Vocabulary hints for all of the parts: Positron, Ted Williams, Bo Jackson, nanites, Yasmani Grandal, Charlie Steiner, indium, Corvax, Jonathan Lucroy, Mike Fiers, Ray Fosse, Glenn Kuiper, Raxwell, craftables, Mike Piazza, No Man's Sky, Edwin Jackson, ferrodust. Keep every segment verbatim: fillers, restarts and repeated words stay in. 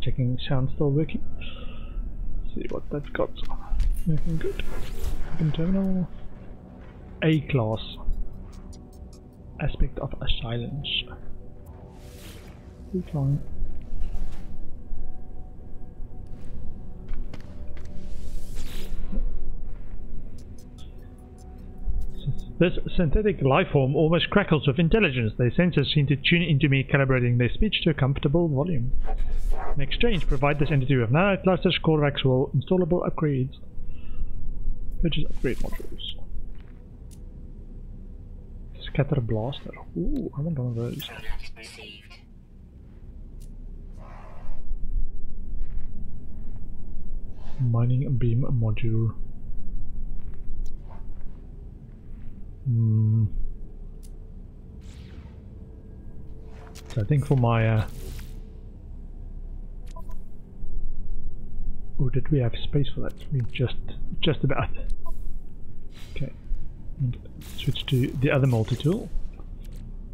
Just checking sound still working. See what that got. Nothing good. Open terminal. A class. Aspect of a challenge. Good line. This synthetic life form almost crackles with intelligence. Their sensors seem to tune into me, calibrating their speech to a comfortable volume. In exchange, provide this entity with nanoclusters, core Raxwell, installable upgrades. Purchase upgrade modules. Scatter blaster. Ooh, I want one of those. Mining beam module. Hmm. So I think for my uh oh, did we have space for that? We just just about. Okay. And switch to the other multi-tool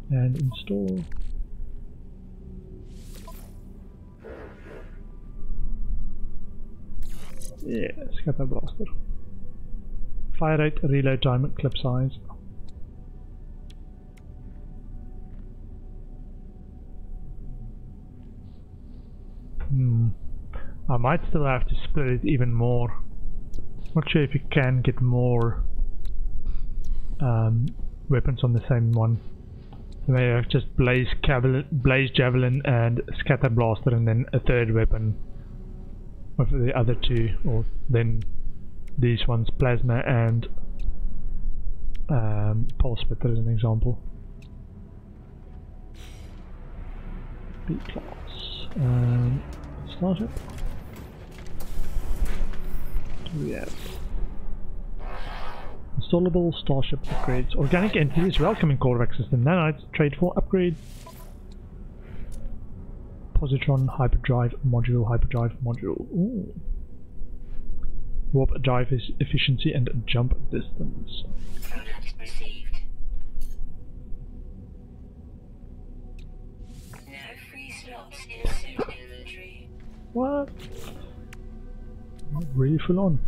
and install. Yeah, scatter blaster. Fire rate, reload time, clip size. Hmm. I might still have to split it even more. Not sure if you can get more um, weapons on the same one. So maybe I just blaze, blaze javelin and scatter blaster, and then a third weapon with the other two, or then these ones, plasma and um, pulse splitter as an example. B class. Um, start it. Do we have installable starship upgrades? Organic entities welcoming Corvax system. Nanites trade for upgrade. Positron hyperdrive module. Hyperdrive module. Ooh. Warp drive is efficiency and jump distance. What? Not really full on.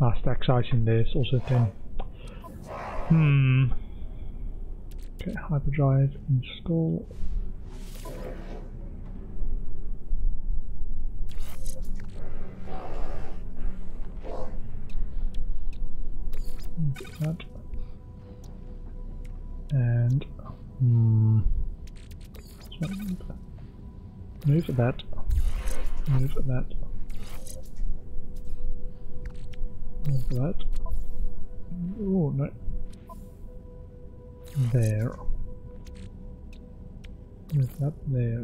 Ah, stack size in there is also ten. Hmm. Okay, hyperdrive, install. Get that. And hmm. Move that. Move that. Move that. Oh no. There. Move that there.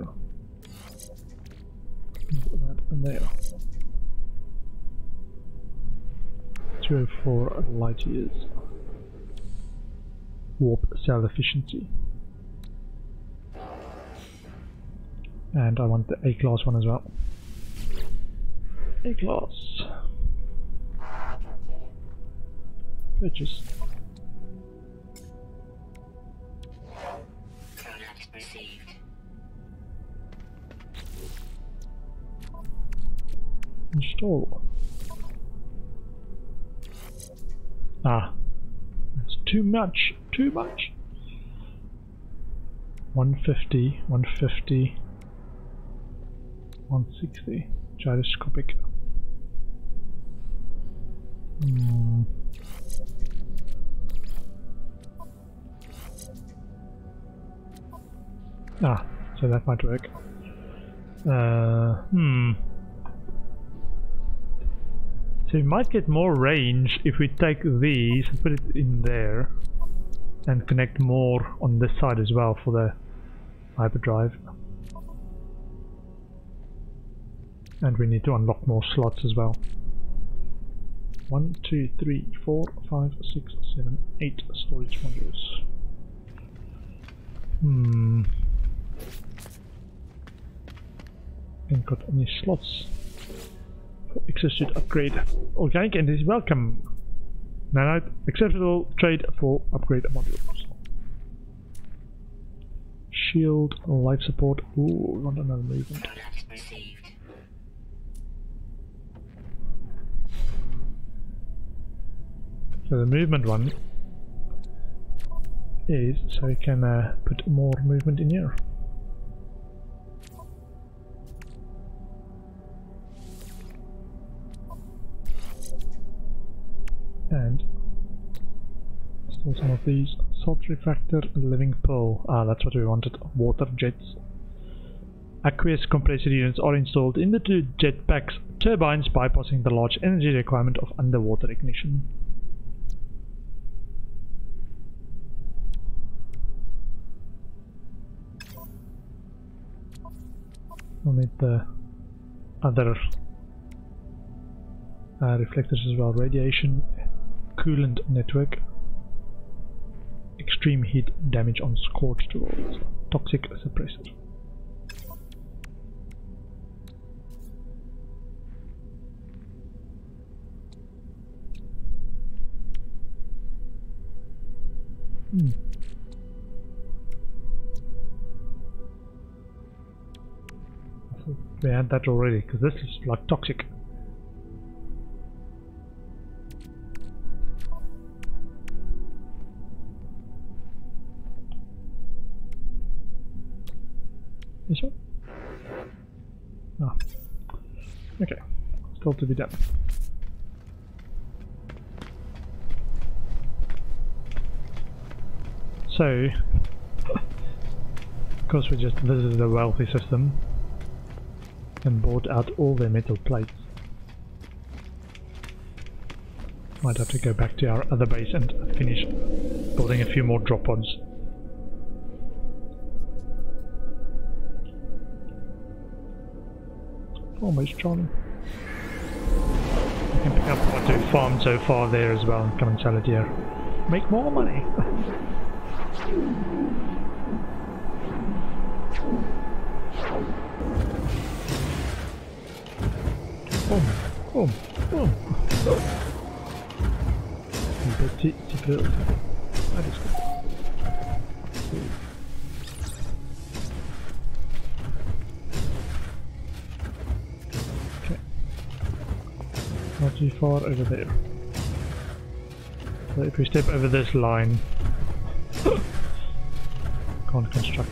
Move that there. two hundred four light years. Warp cell efficiency. And I want the A-class one as well. A-class. Purchase. Install. Ah, that's too much, too much. one fifty, one fifty, one sixty, gyroscopic. Mm. Ah, so that might work. Uh, hmm. So we might get more range if we take these and put it in there and connect more on this side as well for the hyperdrive. And we need to unlock more slots as well. One, two, three, four, five, six, seven, eight storage modules. Hmm. Ain't got any slots for exosuit upgrade. Organic and is welcome. Nanite, acceptable trade for upgrade module. Shield, life support. Ooh, want another movement. So the movement one is so we can uh, put more movement in here. And still some of these. Salt refractor, living pearl. Ah, that's what we wanted. Water jets. Aqueous compressor units are installed in the two jetpacks turbines, bypassing the large energy requirement of underwater ignition. We'll need the other uh, reflectors as well. Radiation, coolant network, extreme heat damage on scorched walls, toxic suppressor. Hmm. We had that already, because this is like toxic. This one? Ah. Okay. Still to be done. So, of course we just visited the wealthy system and bought out all their metal plates. Might have to go back to our other base and finish building a few more drop pods. Almost done. I can pick up what we've farmed so far there as well and come and sell it here. Make more money! Boom, boom, boom. Petit, petit peu. That is good. Okay. Not too far over there. So if we step over this line, can't construct.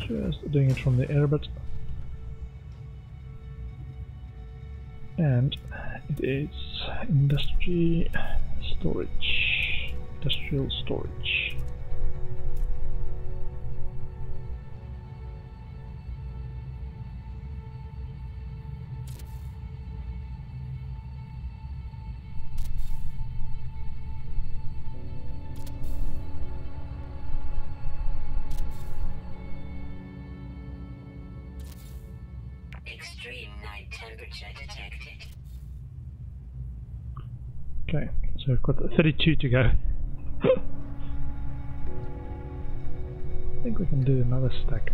Just doing it from the air, but and it is industry storage, industrial storage. Extreme night temperature detected. Okay, so we've got thirty-two to go. I think we can do another stack.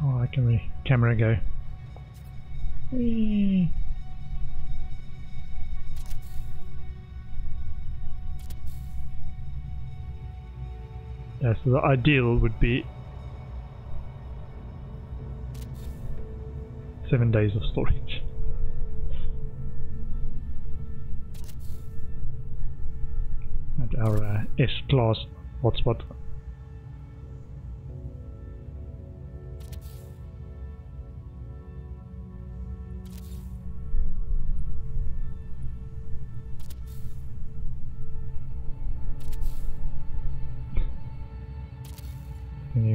How high can we camera go? Whee. Yeah, so the ideal would be seven days of storage. And our uh, S-class hotspot.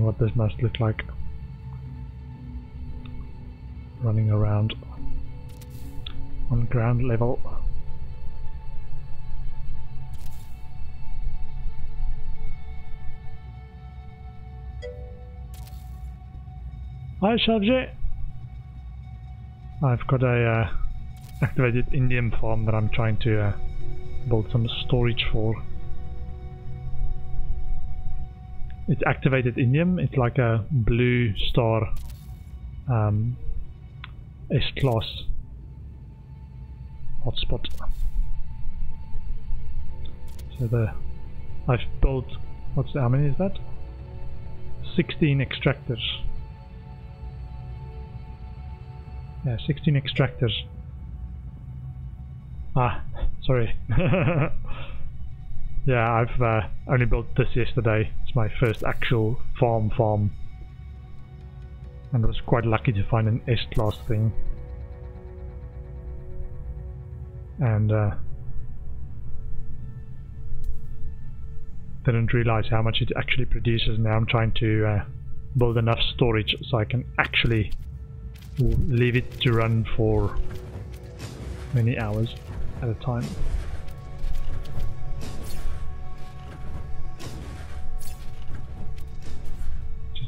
What this must look like running around on ground level. Hi, subject. I've got a uh, activated Indian farm that I'm trying to uh, build some storage for. It's activated indium. It's like a blue star um, S-class hotspot. So the I've built what's how many is that? sixteen extractors. Yeah, sixteen extractors. Ah, sorry. Yeah, I've uh, only built this yesterday. It's my first actual farm farm. And I was quite lucky to find an S-class thing. And uh, didn't realize how much it actually produces. Now I'm trying to uh, build enough storage so I can actually leave it to run for many hours at a time.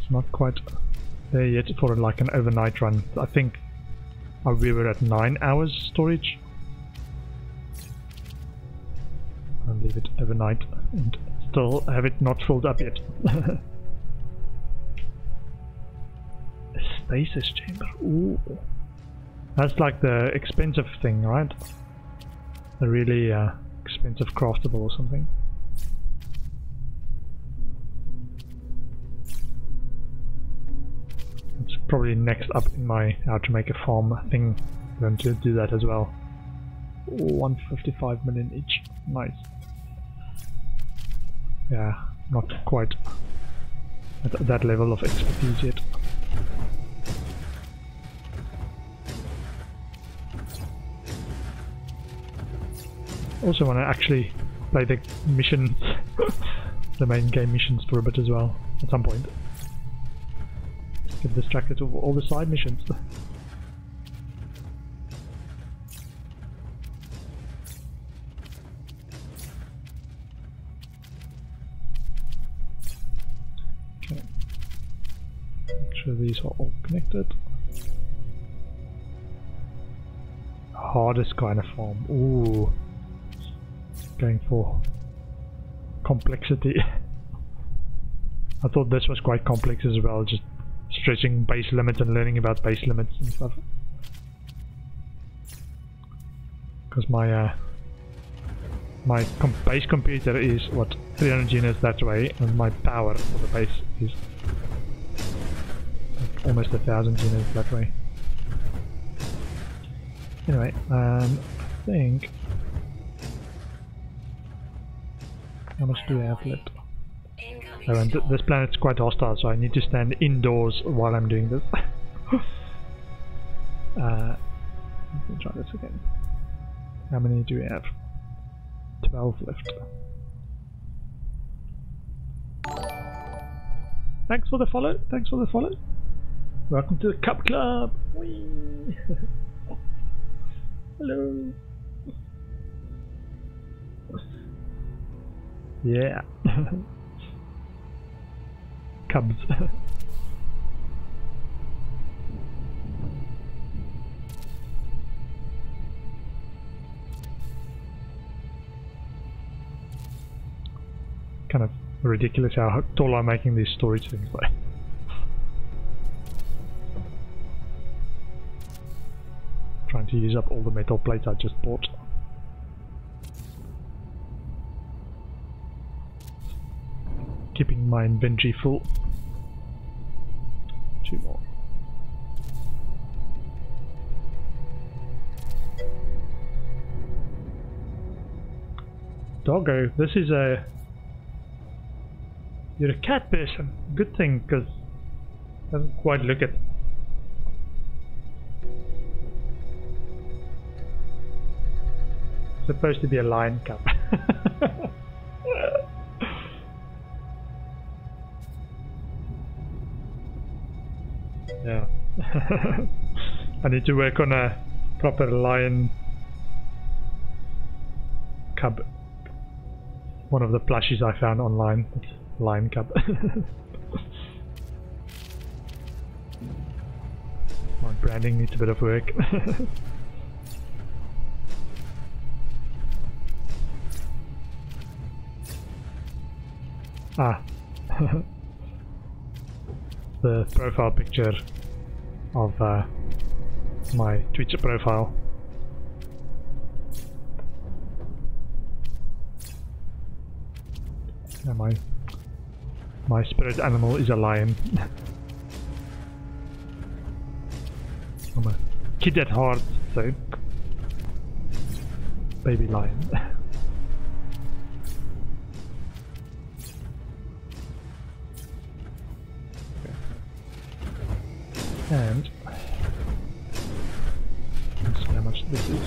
Not quite there yet for like an overnight run. I think we were at nine hours storage. I'll leave it overnight and still have it not filled up yet. A stasis chamber. Ooh, that's like the expensive thing, right? The really uh, expensive craftable or something. It's probably next up in my how to make a farm thing. I'm going to do that as well. one hundred fifty-five million each. Nice. Yeah, not quite at that level of expertise yet. Also want to actually play the missions, the main game missions for a bit as well at some point. Get distracted with all the side missions. Okay. Make sure these are all connected. Hardest kind of farm. Ooh. Going for complexity. I thought this was quite complex as well, just stretching base limits and learning about base limits and stuff. Because my uh, my com base computer is what three hundred units that way, and my power for the base is like almost a thousand units that way. Anyway, um, I think how much do I have left? Oh, and th this planet's quite hostile, so I need to stand indoors while I'm doing this. uh, let me try this again. How many do we have? twelve left. Thanks for the follow. Thanks for the follow. Welcome to the Cup Club. Whee. Hello. Yeah. Cubs. Kind of ridiculous how tall I'm making these storage things like. Trying to use up all the metal plates I just bought. Keeping my inventory full. Two more. Doggo, this is a... You're a cat person. Good thing, because it doesn't quite look it. It's supposed to be a lion cub. Yeah. I need to work on a proper lion cub. One of the plushies I found online. It's lion cub. My grinding needs a bit of work. Ah. The profile picture of uh, my Twitter profile. Yeah, my, my spirit animal is a lion. I'm a kid at heart, so baby lion. And let's see how much this is.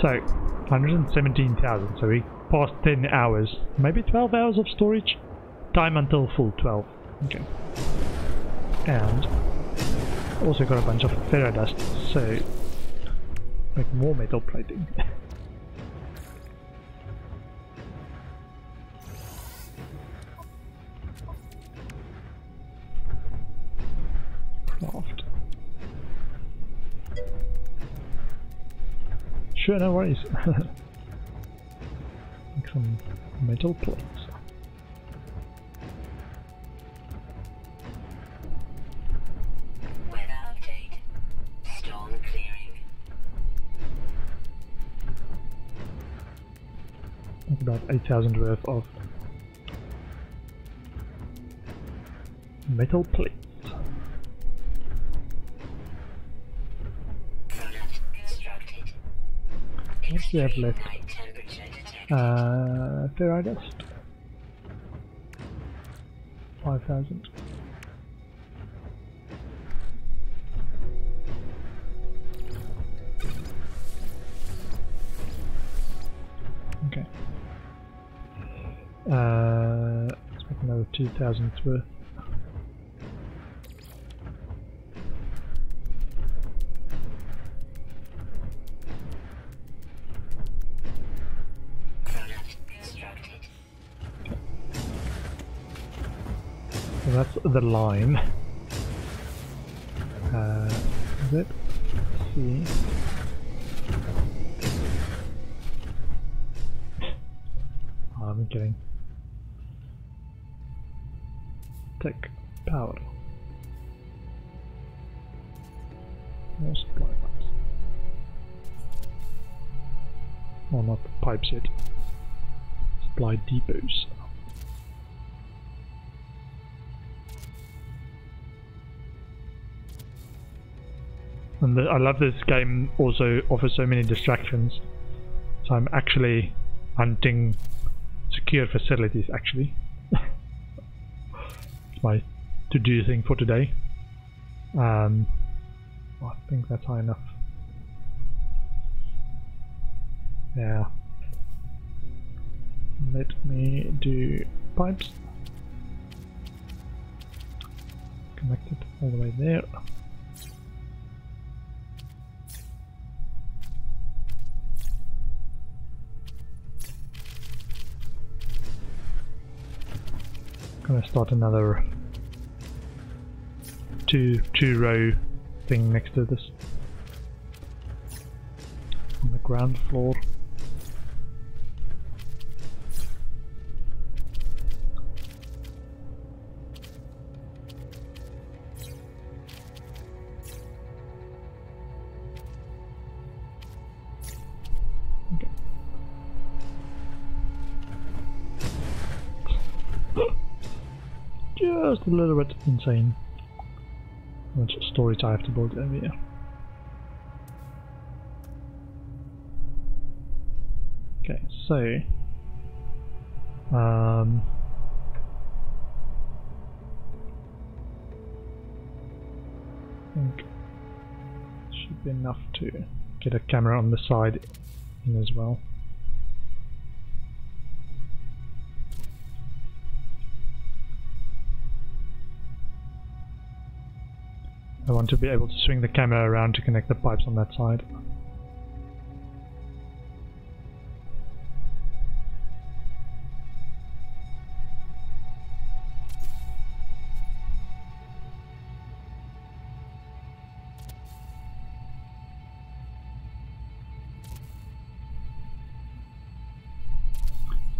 So, one hundred seventeen thousand, so we passed ten hours, maybe twelve hours of storage? Time until full twelve. Okay. And also got a bunch of ferrodust, so make more metal plating. Sure, no worries. Make some metal plates. Weather update. Storm clearing. That's about eight thousand worth of metal plates. What do we have left? Uh, ferrodust? five thousand. Okay. Uh, let's make another two thousand worth. That's the line. Uh, let's see. Oh, I'm kidding. Take power. More supply pipes. Well, not pipes yet. Supply depots. And the, I love this game also offers so many distractions. So I'm actually hunting secure facilities actually. It's my to-do thing for today. Um, I think that's high enough. Yeah. Let me do pipes. Connect it all the way there. I'm gonna start another two two row thing next to this on the ground floor. Just a little bit insane how much storage I have to build over here. Okay, so um, I think should be enough to get a camera on the side in as well. I want to be able to swing the camera around to connect the pipes on that side.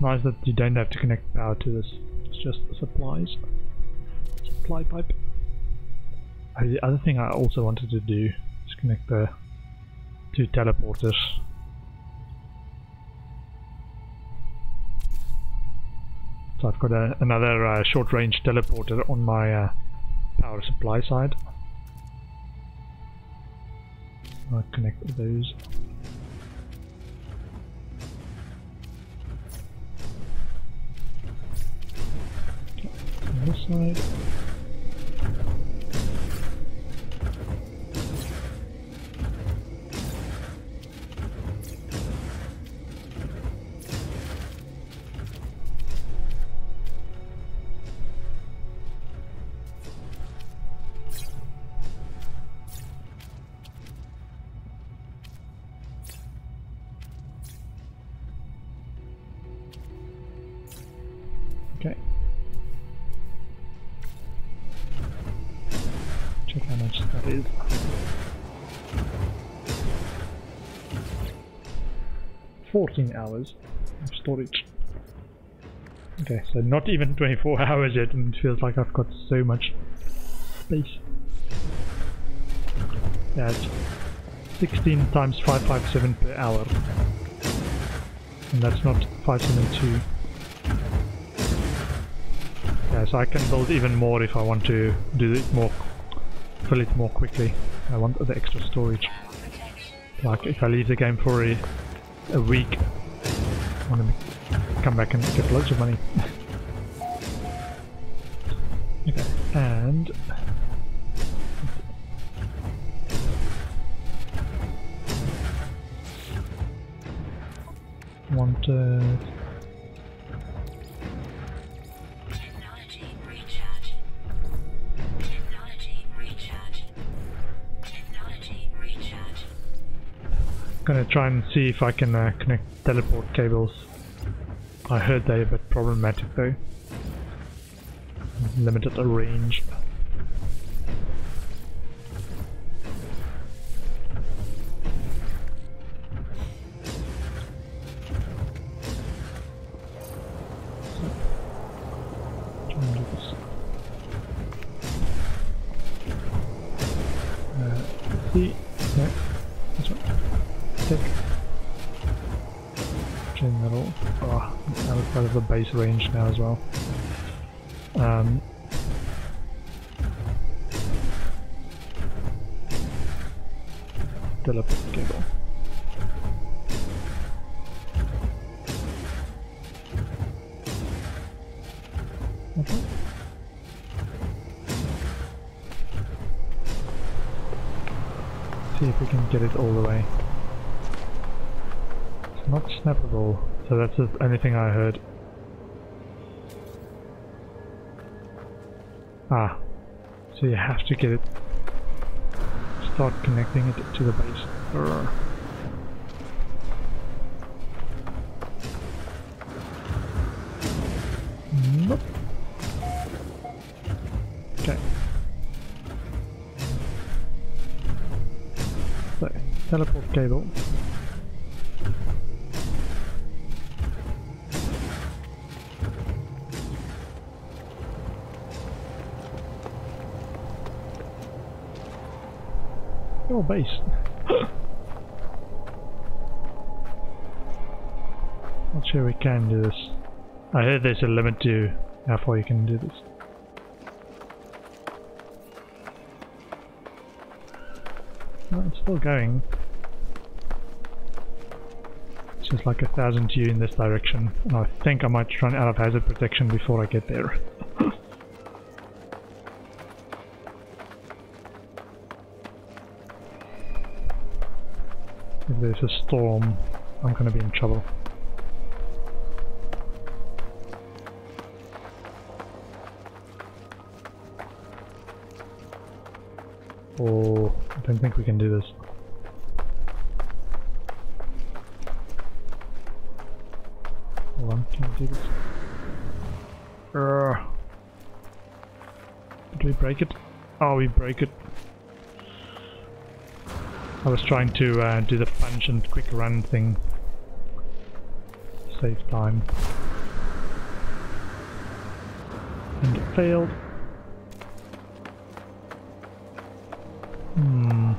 Nice that you don't have to connect power to this. It's just the supplies. Supply pipe. Uh, the other thing I also wanted to do is connect the two teleporters. So I've got a, another uh, short-range teleporter on my uh, power supply side. I'll connect those. Okay, on this side. fourteen hours of storage. Okay, so not even twenty-four hours yet, and it feels like I've got so much space. Yeah, it's sixteen times five fifty-seven per hour. And that's not five seventy-two. Yeah, so I can build even more if I want to do it more, fill it more quickly. I want the extra storage. Like if I leave the game for a a week, I'm gonna come back and get loads of money. Okay, and wanted technology recharge. Technology recharge. Technology recharge. Gonna try and see if I can uh, connect teleport cables. I heard they're a bit problematic though. Limited a range. Range now as well. Um, teleport cable. Okay. See if we can get it all the way. It's not snappable, so that's the only thing I heard. Ah, so you have to get it, start connecting it to the base. Urgh. Nope. Okay. So, teleport cable. Your base. Not sure we can do this. I heard there's a limit to how far you can do this. No, it's still going. It's just like a thousand U in this direction, and I think I might run out of hazard protection before I get there. There's a storm, I'm gonna be in trouble. Oh, I don't think we can do this. Hold on, can I do this? Urgh. Did we break it? Oh, we break it. I was trying to uh, do the punch and quick run thing. Save time. failed. Hmm.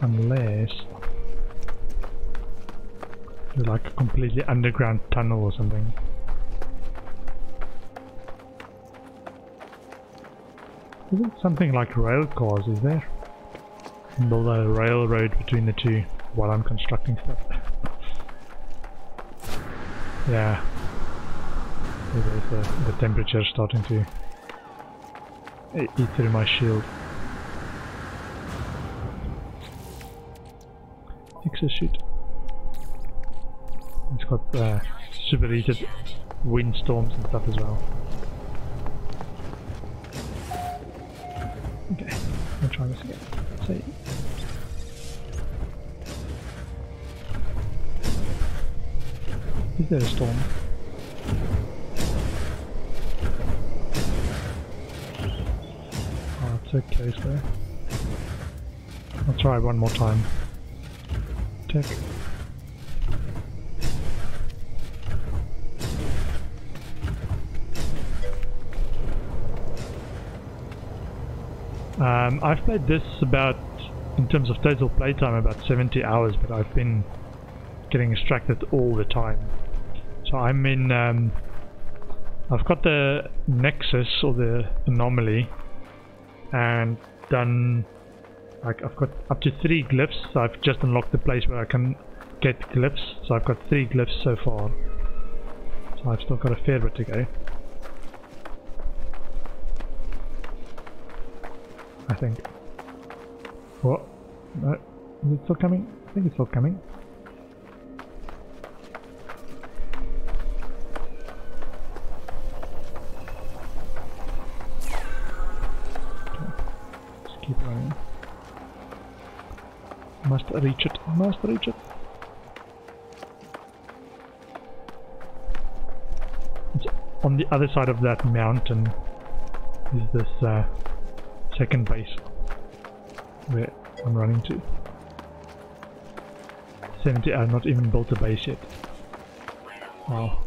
Unless there's like a completely underground tunnel or something. Isn't something like rail cars, is there? And build a railroad between the two while I'm constructing stuff. Yeah. The, the temperature is starting to eat through my shield. Exoshoot. It's got uh, superheated windstorms and stuff as well. Okay, I'll try this again. See. Is there a storm? Okay, so I'll try one more time. Tick. Um, I've played this about, in terms of total playtime, about seventy hours, but I've been getting distracted all the time. So I'm in, um, I've got the Nexus or the Anomaly. And done, like, I've got up to three glyphs. So I've just unlocked the place where I can get glyphs, so I've got three glyphs so far. So I've still got a fair bit to go, I think. What? No. Is it still coming? I think it's still coming. Must reach it, must reach it. It's on the other side of that mountain is this uh, second base where I'm running to. seventy, I've not even built a base yet. Wow.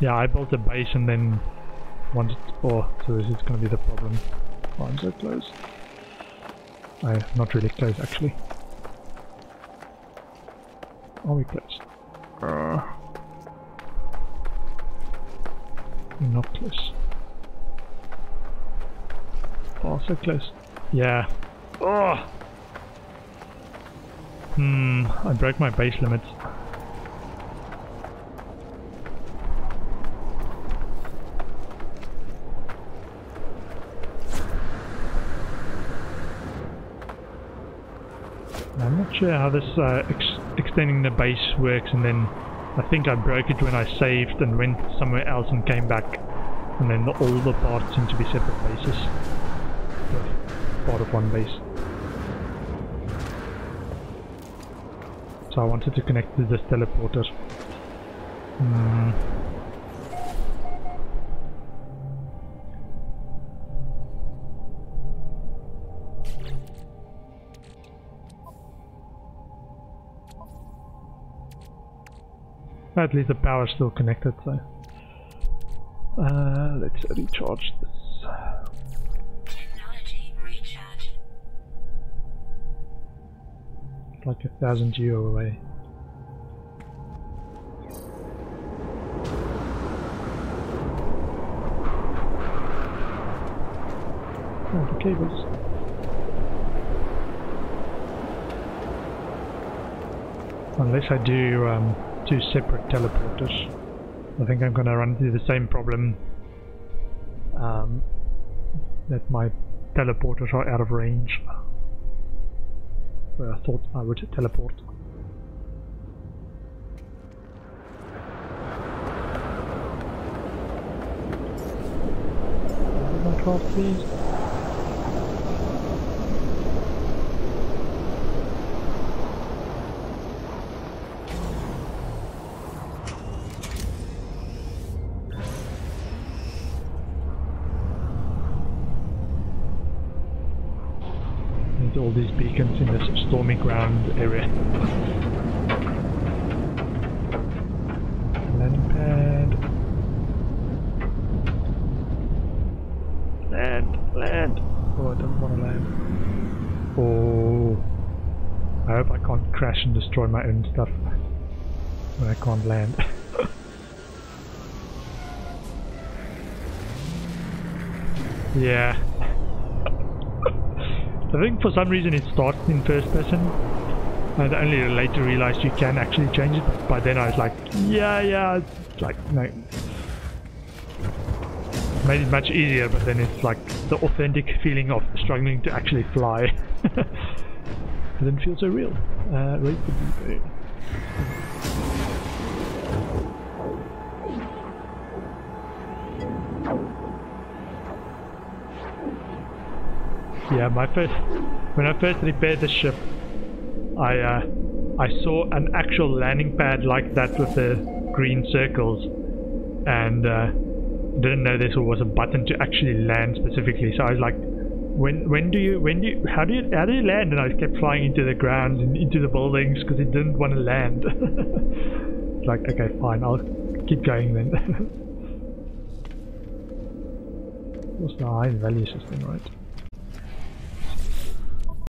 Yeah, I built a base and then wanted to, oh, so this is going to be the problem. Oh, I'm so close. I'm not really close, actually. Are we close? Uh, We're not close. Oh, so close. Yeah. Oh. Hmm. I broke my base limits. Sure how this uh, ex extending the base works, and then I think I broke it when I saved and went somewhere else and came back, and then the, all the parts seem to be separate bases, but part of one base. So I wanted to connect to this teleporter. Mm. At least the power's still connected, so... Uh, let's recharge this. Technology recharge. Like a thousand euro away. Oh, the cables. Unless I do, um... two separate teleporters. I think I'm going to run into the same problem, um, that my teleporters are out of range where I thought I would teleport. My craft, please. All these beacons in this stormy ground area. Landing pad. Land! Oh, I don't want to land. Oh. I hope I can't crash and destroy my own stuff when I can't land. Yeah. I think for some reason it starts in first person, and only later realized you can actually change it, but by then I was like, yeah, yeah, it's like, no. It made it much easier, but then it's like the authentic feeling of struggling to actually fly. It didn't feel so real. Uh, wait for me. Yeah, my first, when I first repaired the ship, I uh, I saw an actual landing pad like that with the green circles, and uh, didn't know there was a button to actually land specifically. So I was like, when when do you when do you, how do you how do you land? And I kept flying into the ground and into the buildings because it didn't want to land. It's like, okay, fine, I'll keep going then. What's the high value system, right?